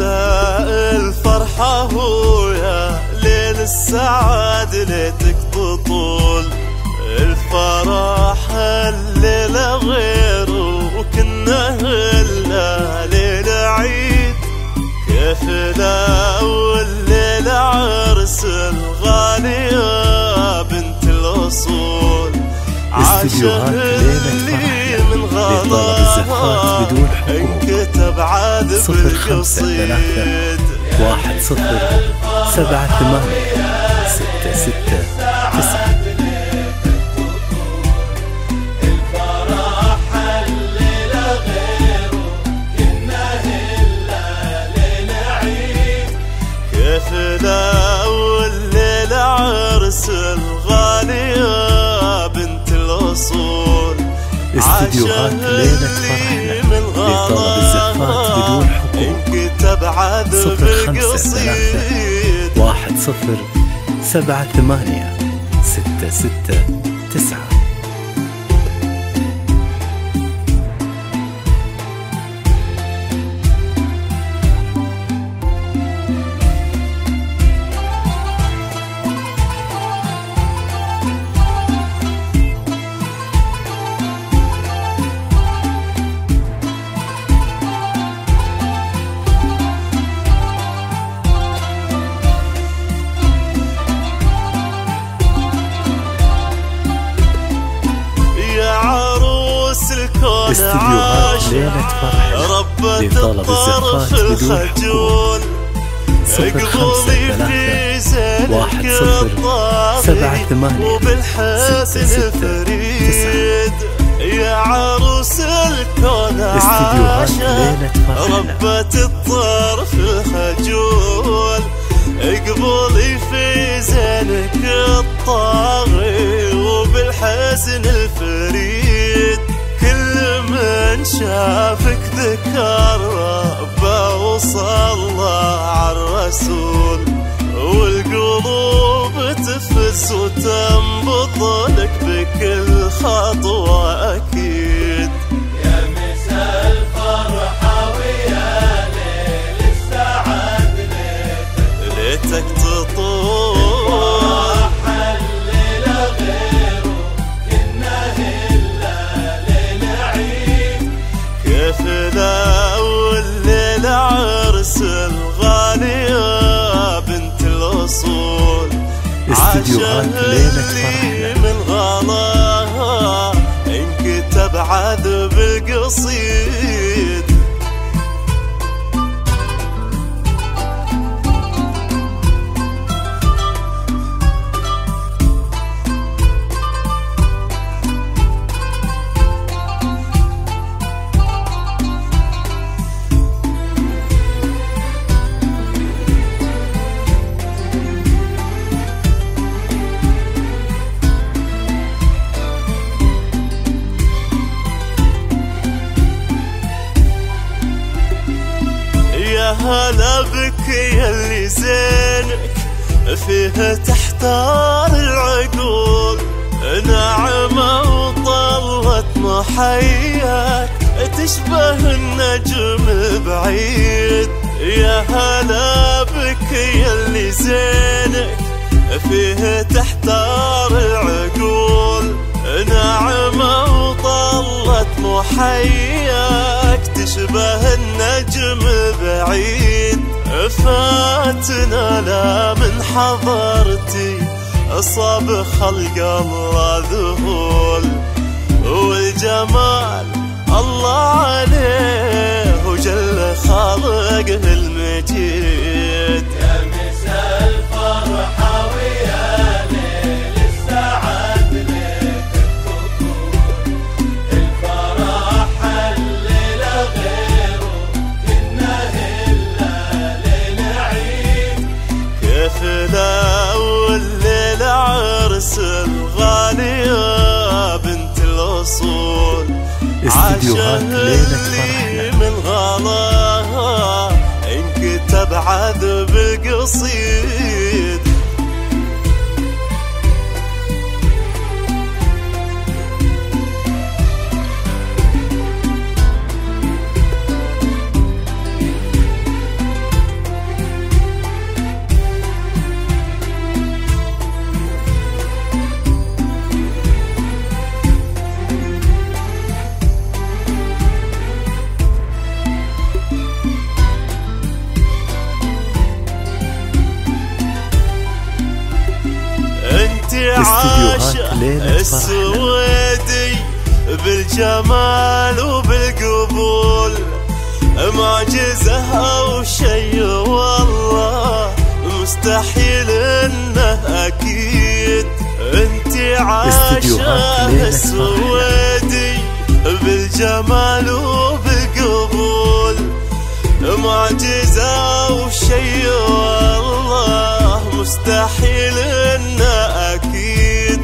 مساء الفرحة ويا ليل السعاد، ليتك بطول الفرح الليلة غير، وكنا الليلة عيد كيف لا، والليلة عرس الغالي يا بنت الأصول. عاشه اللي من غضاها انكتب عاد بالقصيد 10786669. والليلة عرس الغالي يا بنت الأصول. استديوهات ليلة فرحنا لطلب الزفات بدون حقوق 0531078669. استديوهات ليلة فرحنا لطلب الزفاف بدون حقوق 0531078669. يا عروس الكون عاشا ربة الطرف الخجول، اقبلي في زينك الطاغي وبالحزن الفريد. كل من شافك ذكر ربه وصلى عالرسول، والقلوب تفز وتنبض لك بكل خطوة أكيد. يا مساء الفرحة ويا ليل السعد، ليتك تطول والليلة عرس الغالي يا بنت الأصول. عاشه اللي من غلاها انكتب عذب القصيد. هلا بك يلي زينك فيها تحتار العقول، ناعمة وطلت محياك تشبه النجم بعيد. يا هلا بك يلي زينك فيها تحتار العقول، ناعمة وطلت محياك تشبه النجم بعيد. فاتنا لا من حضرتي أصاب خلق الله ذهول، والجمال الله عليه وجل خالقه المجيد. يا مساء الفرحة ويا ليل السعد، والليلة عرس الغالي يا بنت الأصول. عاشه اللي من غلاها انكتب عذب القصيد. الاستديوهات السويدي بالجمال وبالقبول معجزها وشي والله مستحيل انه اكيد انتي عايشة السويدي بالجمال وبالقبول معجزة وشي والله مستحيل انه اكيد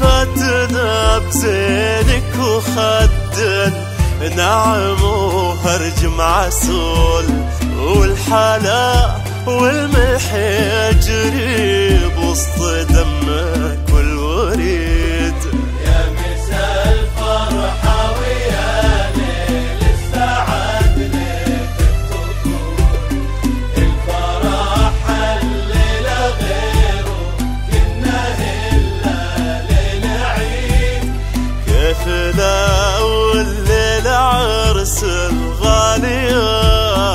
فتنا بزينك وخدن نعم وهرج معسول والحلا والملح يجري بوسط دمك والوريد يا مثال فرحة ويا ليل السعد ليلة الطفول الفرح الليلة غيره كنا إلا ليل عيد كيف لو عرس الغالية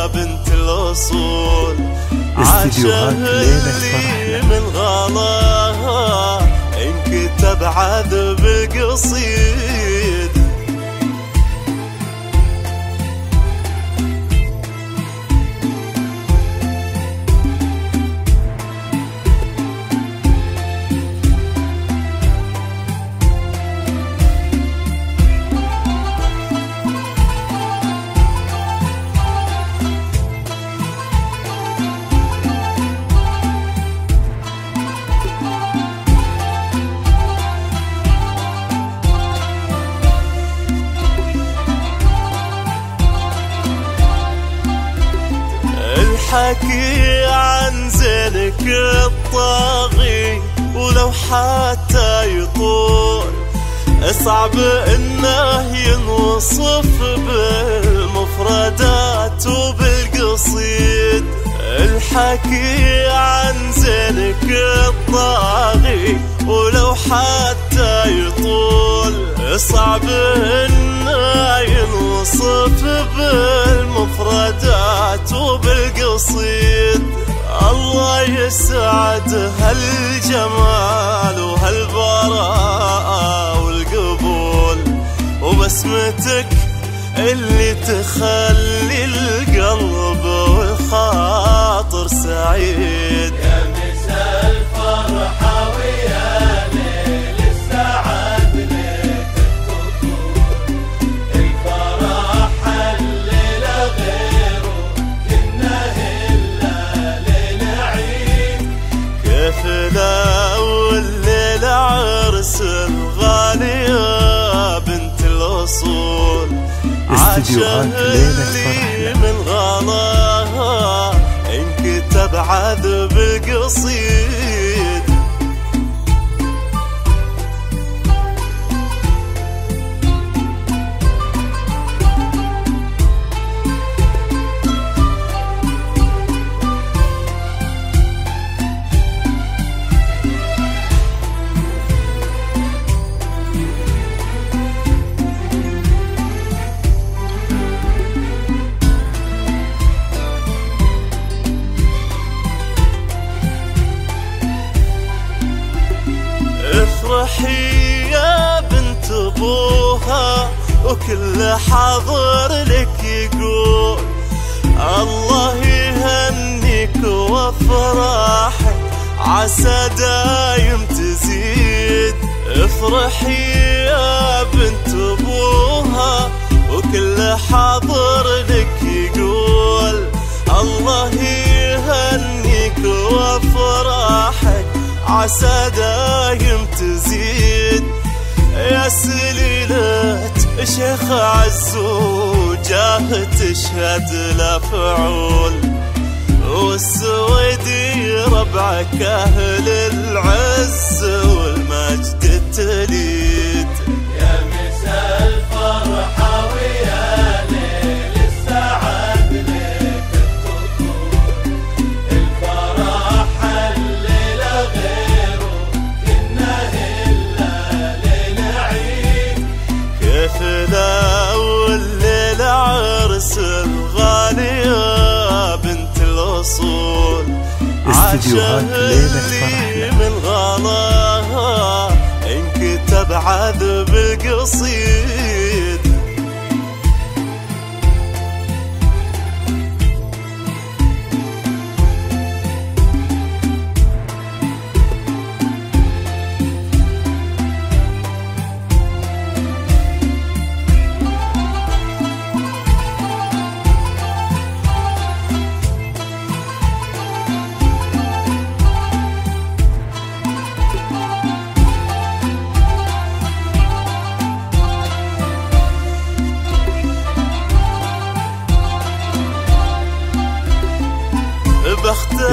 بنت الأصول عاشه اللي من غلاها انكتب عذب قصيد حكي عن زينك الطاغي ولو حتى يطول صعب انه ينوصف بالمفردات وبالقصيد الحكي عن زينك الطاغي ولو حتى يطول صعب انه ينوصف بالمفردات وبالقصيد الله يسعد هالجمال وهالبراءة والقبول وبسمتك اللي تخلي القلب والخاطر سعيد يا مثال فرحة ويا ليل السعد ليلة الطفول الفرح الليلة غيره كنا إلا ليل عيد كيف لو الليلة عرس الغالية بنت الأصول عاشه اللي من غلاها انكتب عذب قصيد افرحي يا بنت ابوها وكل حاضر لك يقول الله يهنيك وافراحك عسى دايم تزيد افرحي يا بنت ابوها وكل حاضر لك يقول الله يهنيك وافراحك عسى دايم تزيد يا سليلة شيخ عزو جاه تشهد لفعول والسويدي ربعك أهل العز والمجد تليد يا مثال فرحة ويا ليل السعد ليلة الطفول الفرح والليلة عرس الغالية بنت الأصول استديوهات ليلة فرحنا من غلاها إن كتب عذب القصيد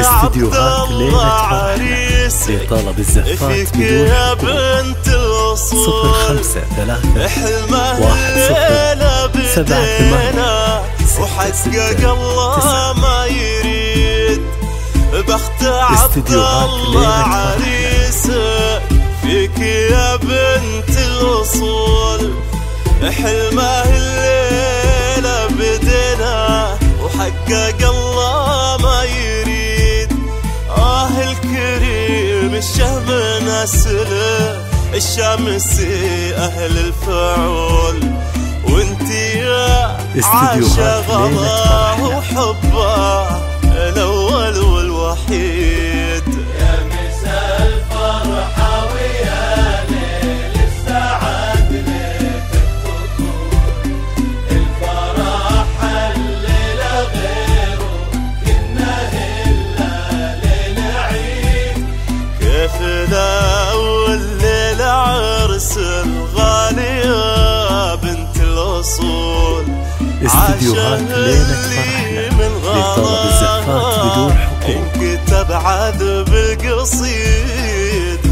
استديوهات ليلة عريس لطلب الزفات بدون حدود 0531078669 وحقق الله ما يريد بخت عبد الله عريسك فيك يا بنت الوصول حلمه الليلة بدنا وحقق الله ما يريد الكريم الشهم نسله الشمس أهل الفعول وانت يا عاشقة وحبه الأول والوحيد يا مساء الفرحة ويا ليل السعد ليلة الفطور الفرح الليلة غيره كنا لا والليل عرس الغالية بنت الأصول استديوهات ليلة فرحنا لطلب الزفات بدون حقوق إنك تبعد بالقصيد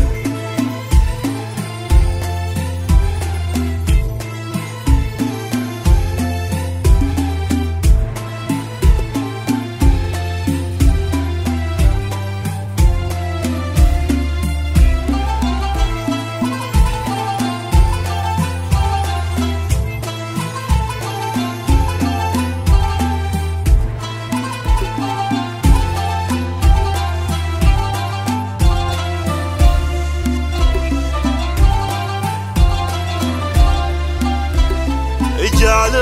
اجعل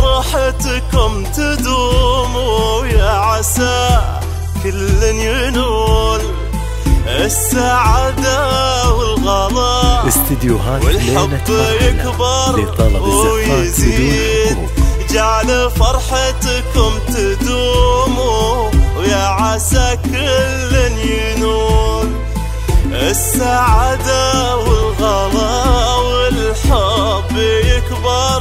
فرحتكم تدوم ويا عسى كل ينول السعادة والغلا والحب يكبر ويزيد اجعل فرحتكم تدوم ويا عسى كل ينول السعادة والغلا والحب يكبر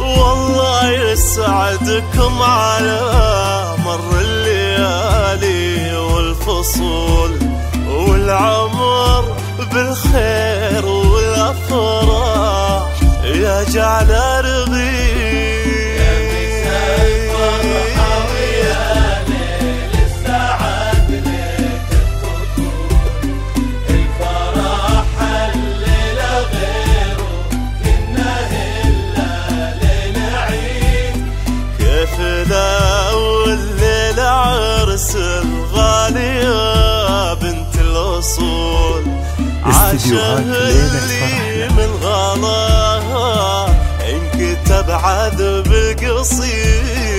والله يسعدكم على مر الليالي والفصول والعمر بالخير والأفراح يا جعل أرضي الغالية بنت الأصول عاشها اللي من غلاها إنك تبعد بالقصيد.